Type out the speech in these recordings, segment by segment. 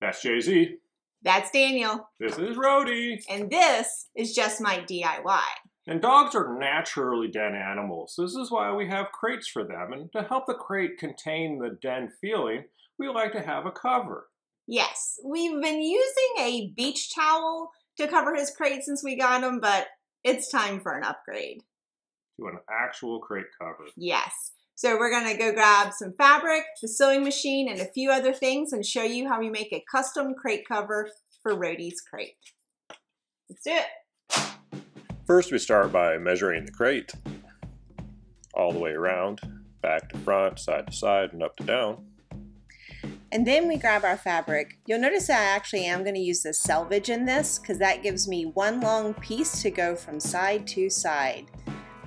That's Jay Z. That's Daniel. This is Roadie. And this is Just Might DIY. And dogs are naturally den animals. This is why we have crates for them. And to help the crate contain the den feeling, we like to have a cover. Yes, we've been using a beach towel to cover his crate since we got him, but it's time for an upgrade. To an actual crate cover. Yes. So we're gonna go grab some fabric, the sewing machine, and a few other things and show you how we make a custom crate cover for Roadie's crate. Let's do it. First, we start by measuring the crate all the way around, back to front, side to side, and up to down. And then we grab our fabric. You'll notice that I actually am gonna use the selvage in this because that gives me one long piece to go from side to side.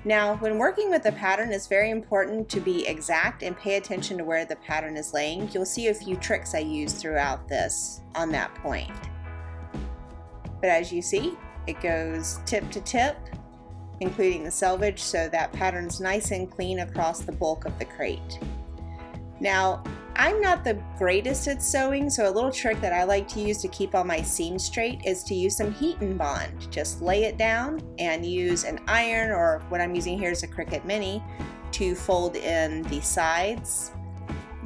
Now, when working with a pattern, it's very important to be exact and pay attention to where the pattern is laying. You'll see a few tricks I use throughout this on that point. But as you see, it goes tip to tip, including the selvage, so that pattern's nice and clean across the bulk of the crate. Now, I'm not the greatest at sewing, so a little trick that I like to use to keep all my seams straight is to use some heat and bond. Just lay it down and use an iron, or what I'm using here is a Cricut Mini, to fold in the sides.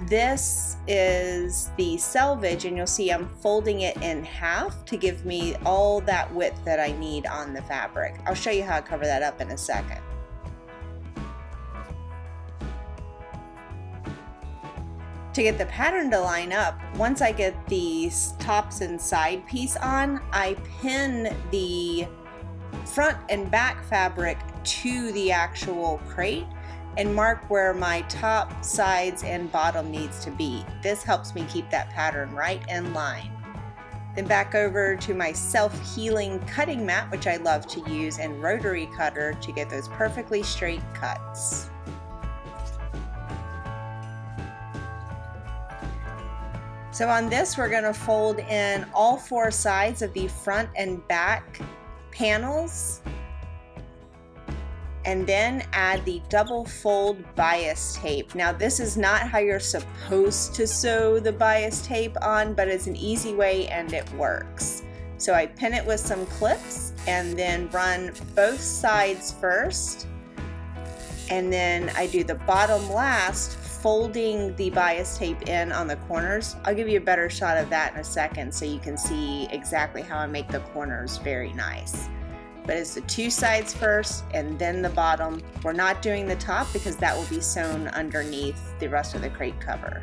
This is the selvage, and you'll see I'm folding it in half to give me all that width that I need on the fabric. I'll show you how I cover that up in a second. To get the pattern to line up, once I get the tops and side piece on, I pin the front and back fabric to the actual crate and mark where my top, sides, and bottom needs to be. This helps me keep that pattern right in line. Then back over to my self-healing cutting mat, which I love to use, and rotary cutter to get those perfectly straight cuts. So on this, we're gonna fold in all four sides of the front and back panels, and then add the double fold bias tape. Now, this is not how you're supposed to sew the bias tape on, but it's an easy way and it works. So I pin it with some clips and then run both sides first, and then I do the bottom last, folding the bias tape in on the corners. I'll give you a better shot of that in a second so you can see exactly how I make the corners very nice. But it's the two sides first and then the bottom. We're not doing the top because that will be sewn underneath the rest of the crate cover.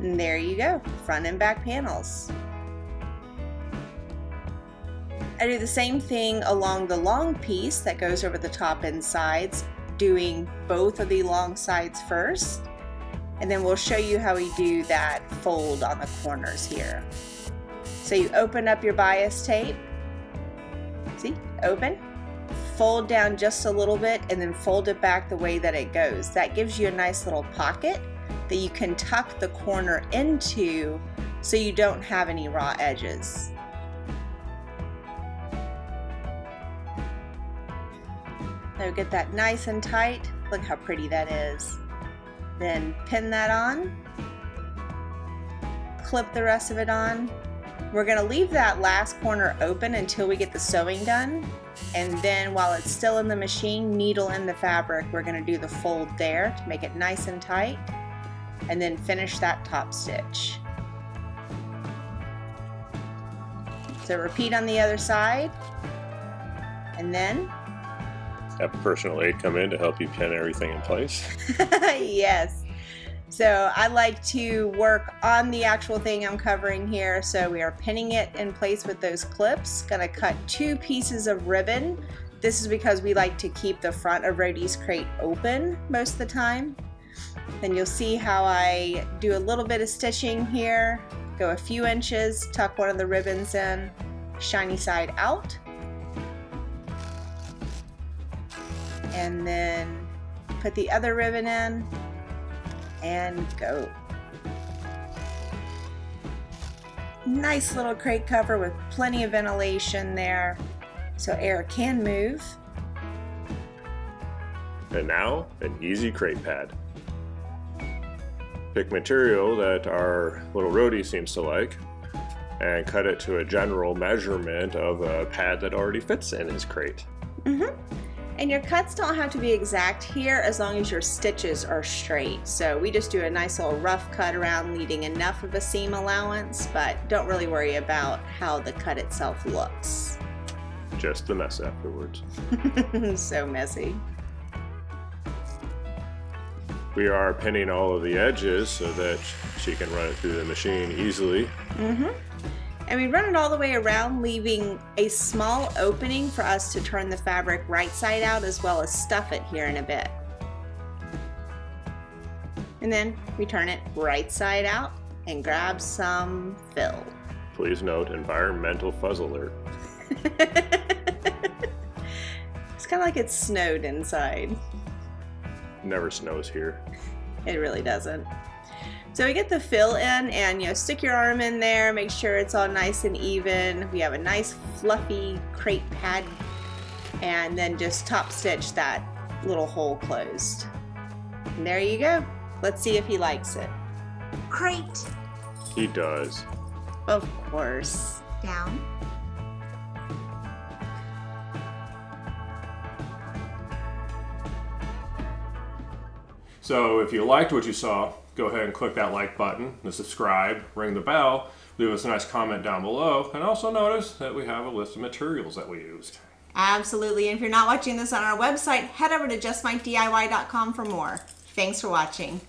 And there you go, front and back panels. I do the same thing along the long piece that goes over the top and sides, doing both of the long sides first, and then we'll show you how we do that fold on the corners here. So you open up your bias tape, see, open, fold down just a little bit, and then fold it back the way that it goes. That gives you a nice little pocket that you can tuck the corner into so you don't have any raw edges. Now get that nice and tight. Look how pretty that is. Then pin that on, clip the rest of it on. We're gonna leave that last corner open until we get the sewing done. And then while it's still in the machine, needle in the fabric, we're gonna do the fold there to make it nice and tight. And then finish that top stitch. So repeat on the other side. And then have personal aid come in to help you pin everything in place. Yes. So I like to work on the actual thing I'm covering here. So we are pinning it in place with those clips. Gonna cut two pieces of ribbon. This is because we like to keep the front of Roadie's crate open most of the time. Then you'll see how I do a little bit of stitching here. Go a few inches, tuck one of the ribbons in, shiny side out. And then put the other ribbon in and go. Nice little crate cover with plenty of ventilation there so air can move. And now an easy crate pad. Pick material that our little Roadie seems to like. and cut it to a general measurement of a pad that already fits in his crate. And your cuts don't have to be exact here as long as your stitches are straight. So we just do a nice little rough cut around, leaving enough of a seam allowance, but don't really worry about how the cut itself looks. Just the mess afterwards. So messy. We are pinning all of the edges so that she can run it through the machine easily. And we run it all the way around, leaving a small opening for us to turn the fabric right side out, as well as stuff it here in a bit. And then we turn it right side out and grab some fill. Please note, environmental fuzz alert. It's kind of like it's snowed inside. It never snows here. It really doesn't. So we get the fill in, and you know, stick your arm in there, make sure it's all nice and even. We have a nice fluffy crepe pad, and then just top stitch that little hole closed. And there you go. Let's see if he likes it. Great. He does. Of course. Down. So if you liked what you saw, go ahead and click that like button, the subscribe, ring the bell, leave us a nice comment down below, and also notice that we have a list of materials that we used. Absolutely, and if you're not watching this on our website, head over to JustMightDIY.com for more. Thanks for watching.